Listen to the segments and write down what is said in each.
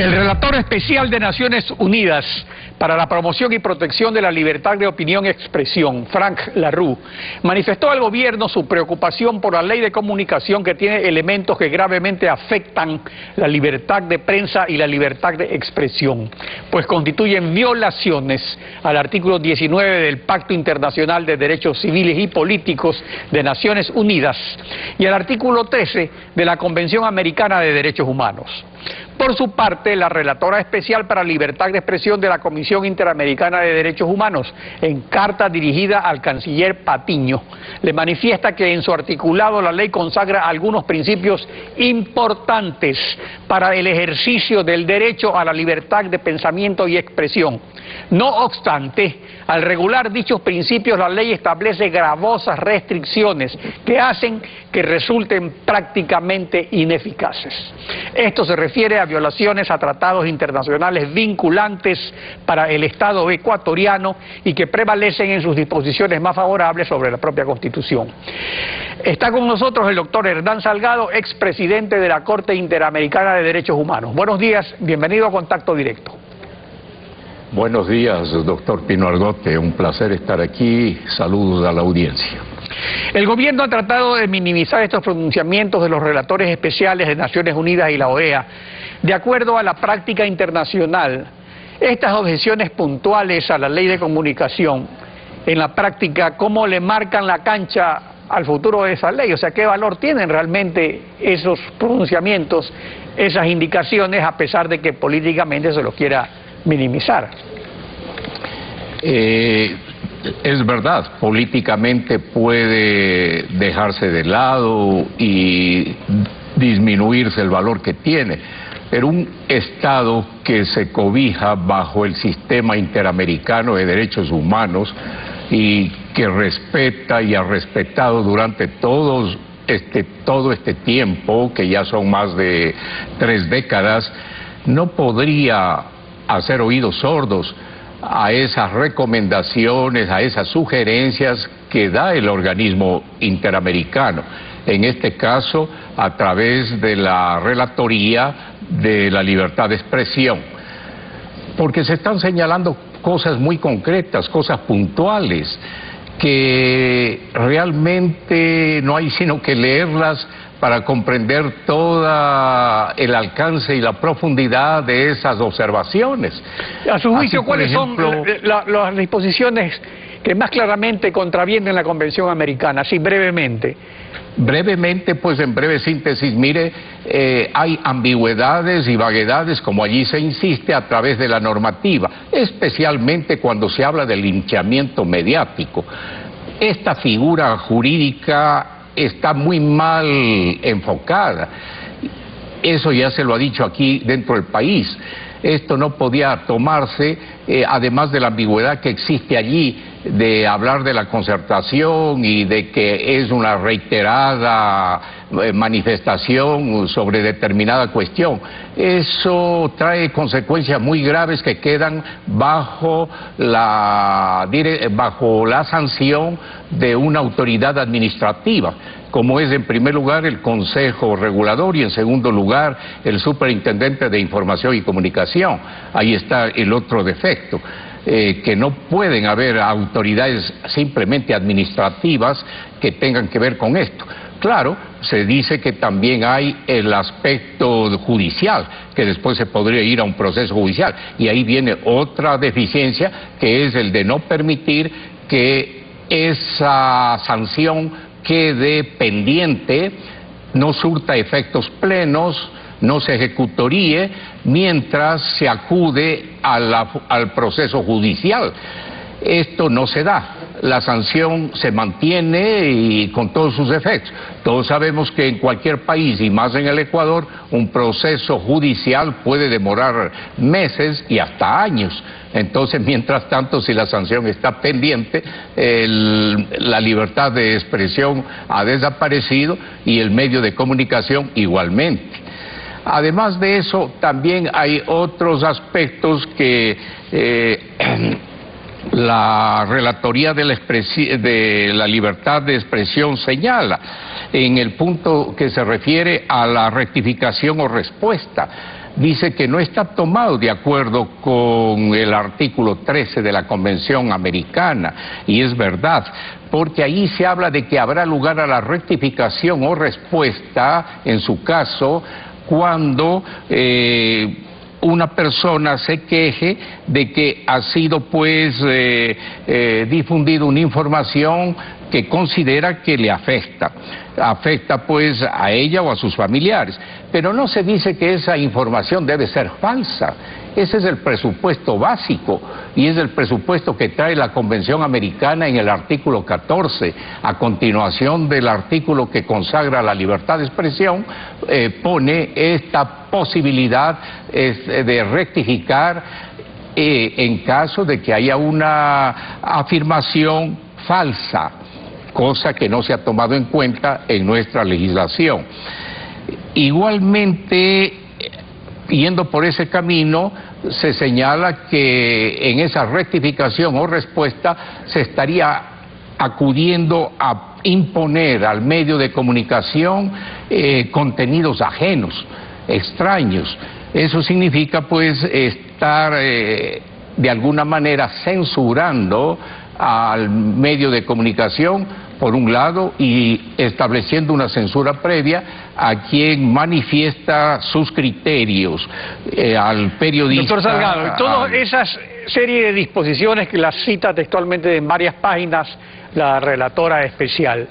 El relator especial de Naciones Unidas para la promoción y protección de la libertad de opinión y expresión, Frank Larrue, manifestó al gobierno su preocupación por la ley de comunicación que tiene elementos que gravemente afectan la libertad de prensa y la libertad de expresión, pues constituyen violaciones al artículo 19 del Pacto Internacional de Derechos Civiles y Políticos de Naciones Unidas y al artículo 13 de la Convención Americana de Derechos Humanos. Por su parte, la relatora especial para libertad de expresión de la Comisión Interamericana de Derechos Humanos, en carta dirigida al canciller Patiño, le manifiesta que en su articulado la ley consagra algunos principios importantes para el ejercicio del derecho a la libertad de pensamiento y expresión. No obstante, al regular dichos principios, la ley establece gravosas restricciones que hacen que resulten prácticamente ineficaces. Esto se refiere a violaciones a tratados internacionales vinculantes para el Estado ecuatoriano y que prevalecen en sus disposiciones más favorables sobre la propia Constitución. Está con nosotros el doctor Hernán Salgado, expresidente de la Corte Interamericana de Derechos Humanos. Buenos días, bienvenido a Contacto Directo. Buenos días, doctor Pino Argote, un placer estar aquí, saludos a la audiencia. El gobierno ha tratado de minimizar estos pronunciamientos de los relatores especiales de Naciones Unidas y la OEA. De acuerdo a la práctica internacional, estas objeciones puntuales a la ley de comunicación, en la práctica, ¿cómo le marcan la cancha al futuro de esa ley? O sea, ¿qué valor tienen realmente esos pronunciamientos, esas indicaciones, a pesar de que políticamente se los quiera minimizar? Es verdad, políticamente puede dejarse de lado y disminuirse el valor que tiene, pero un Estado que se cobija bajo el Sistema Interamericano de Derechos Humanos y que respeta y ha respetado durante todo este tiempo, que ya son más de 3 décadas, no podría hacer oídos sordos a esas recomendaciones, a esas sugerencias que da el organismo interamericano, en este caso a través de la Relatoría de la Libertad de Expresión, porque se están señalando cosas muy concretas, cosas puntuales, que realmente no hay sino que leerlas para comprender todo el alcance y la profundidad de esas observaciones. A su juicio, ¿cuáles son las disposiciones que más claramente contravienen la Convención Americana? Así brevemente. Brevemente, pues en breve síntesis, mire, hay ambigüedades y vaguedades, como allí se insiste, a través de la normativa, especialmente cuando se habla del linchamiento mediático. Esta figura jurídica está muy mal enfocada. Eso ya se lo ha dicho aquí dentro del país. Esto no podía tomarse, además de la ambigüedad que existe allí, de hablar de la concertación y de que es una reiterada manifestación sobre determinada cuestión. Eso trae consecuencias muy graves que quedan bajo la sanción de una autoridad administrativa, como es en primer lugar el Consejo Regulador y en segundo lugar el Superintendente de Información y Comunicación. Ahí está el otro defecto, que no pueden haber autoridades simplemente administrativas que tengan que ver con esto. Claro, se dice que también hay el aspecto judicial, que después se podría ir a un proceso judicial, y ahí viene otra deficiencia, que es el de no permitir que esa sanción quede pendiente, no surta efectos plenos, no se ejecutoríe mientras se acude al proceso judicial. Esto no se da. La sanción se mantiene y con todos sus efectos. Todos sabemos que en cualquier país, y más en el Ecuador, un proceso judicial puede demorar meses y hasta años. Entonces, mientras tanto, si la sanción está pendiente, la libertad de expresión ha desaparecido y el medio de comunicación igualmente. Además de eso, también hay otros aspectos que la Relatoría de la Libertad de Expresión señala en el punto que se refiere a la rectificación o respuesta. dice que no está tomado de acuerdo con el artículo 13 de la Convención Americana, y es verdad, porque ahí se habla de que habrá lugar a la rectificación o respuesta, en su caso, cuando una persona se queje de que ha sido pues difundido una información que considera que le afecta pues a ella o a sus familiares, pero no se dice que esa información debe ser falsa. Ese es el presupuesto básico y es el presupuesto que trae la Convención Americana en el artículo 14, a continuación del artículo que consagra la libertad de expresión, pone esta posibilidad de rectificar en caso de que haya una afirmación falsa, cosa que no se ha tomado en cuenta en nuestra legislación. Igualmente, yendo por ese camino, se señala que en esa rectificación o respuesta se estaría acudiendo a imponer al medio de comunicación contenidos ajenos, extraños. Eso significa pues estar de alguna manera censurando al medio de comunicación, por un lado, y estableciendo una censura previa a quien manifiesta sus criterios, al periodista. Doctor Salgado, y todas esas serie de disposiciones que las cita textualmente en varias páginas la relatora especial,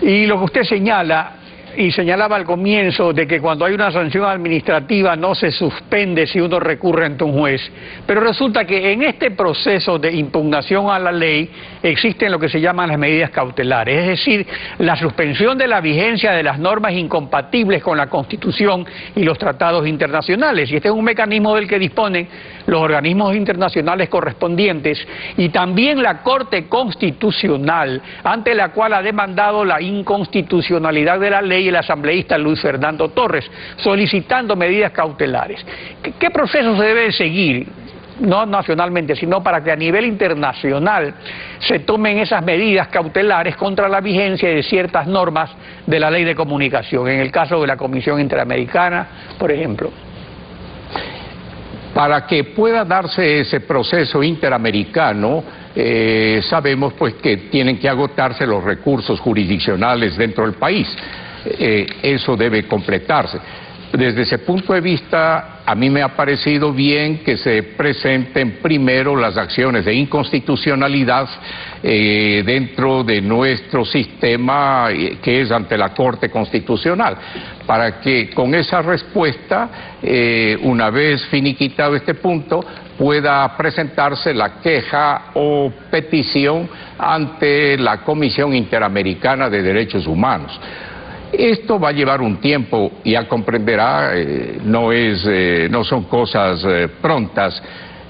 y lo que usted señala, y señalaba al comienzo, de que cuando hay una sanción administrativa no se suspende si uno recurre ante un juez, pero resulta que en este proceso de impugnación a la ley existen lo que se llaman las medidas cautelares, es decir, la suspensión de la vigencia de las normas incompatibles con la Constitución y los tratados internacionales, y este es un mecanismo del que disponen los organismos internacionales correspondientes y también la Corte Constitucional, ante la cual ha demandado la inconstitucionalidad de la ley y el asambleísta Luis Fernando Torres, solicitando medidas cautelares. ¿Qué proceso se debe seguir, no nacionalmente, sino para que a nivel internacional se tomen esas medidas cautelares contra la vigencia de ciertas normas de la Ley de Comunicación, en el caso de la Comisión Interamericana, por ejemplo? Para que pueda darse ese proceso interamericano, sabemos pues que tienen que agotarse los recursos jurisdiccionales dentro del país. Eso debe completarse. Desde ese punto de vista, a mí me ha parecido bien que se presenten primero las acciones de inconstitucionalidad dentro de nuestro sistema, que es ante la Corte Constitucional, para que con esa respuesta, una vez finiquitado este punto, pueda presentarse la queja o petición ante la Comisión Interamericana de Derechos Humanos. Esto va a llevar un tiempo, ya comprenderá, no son cosas prontas.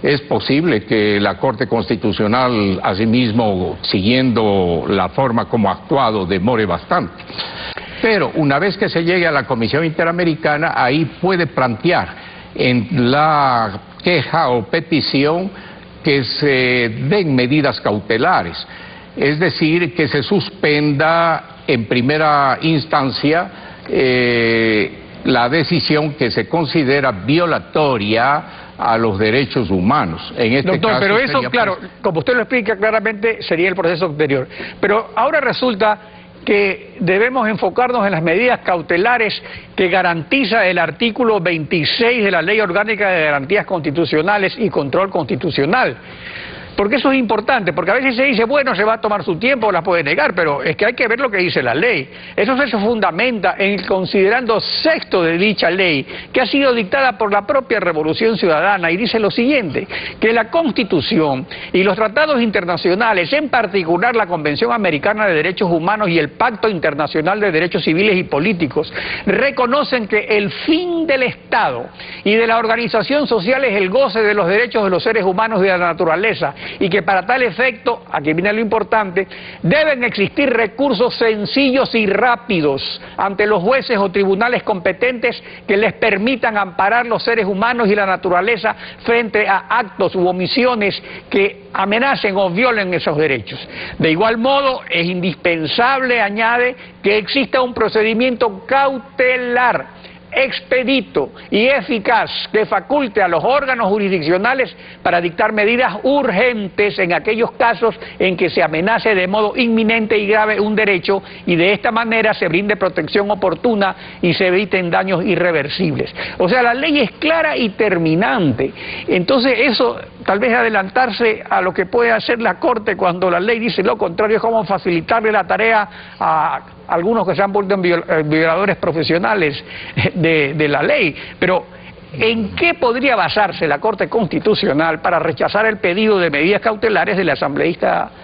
Es posible que la Corte Constitucional, asimismo, siguiendo la forma como ha actuado, demore bastante. Pero una vez que se llegue a la Comisión Interamericana, ahí puede plantear en la queja o petición que se den medidas cautelares, es decir, que se suspenda en primera instancia la decisión que se considera violatoria a los derechos humanos. En este caso, pero eso, claro, como usted lo explica claramente, sería el proceso anterior. Pero ahora resulta que debemos enfocarnos en las medidas cautelares que garantiza el artículo 26 de la Ley Orgánica de Garantías Constitucionales y Control Constitucional. Porque eso es importante, porque a veces se dice, bueno, se va a tomar su tiempo, la puede negar, pero es que hay que ver lo que dice la ley. Eso se fundamenta en el considerando sexto de dicha ley, que ha sido dictada por la propia Revolución Ciudadana, y dice lo siguiente, que la Constitución y los tratados internacionales, en particular la Convención Americana de Derechos Humanos y el Pacto Internacional de Derechos Civiles y Políticos, reconocen que el fin del Estado y de la organización social es el goce de los derechos de los seres humanos y de la naturaleza, y que para tal efecto, aquí viene lo importante, deben existir recursos sencillos y rápidos ante los jueces o tribunales competentes que les permitan amparar los seres humanos y la naturaleza frente a actos u omisiones que amenacen o violen esos derechos. De igual modo, es indispensable, añade, que exista un procedimiento cautelar expedito y eficaz que faculte a los órganos jurisdiccionales para dictar medidas urgentes en aquellos casos en que se amenace de modo inminente y grave un derecho y de esta manera se brinde protección oportuna y se eviten daños irreversibles. O sea, la ley es clara y terminante. Entonces eso, tal vez adelantarse a lo que puede hacer la Corte cuando la ley dice lo contrario, es como facilitarle la tarea a algunos que se han vuelto violadores profesionales de la ley. Pero, ¿en qué podría basarse la Corte Constitucional para rechazar el pedido de medidas cautelares de la asambleísta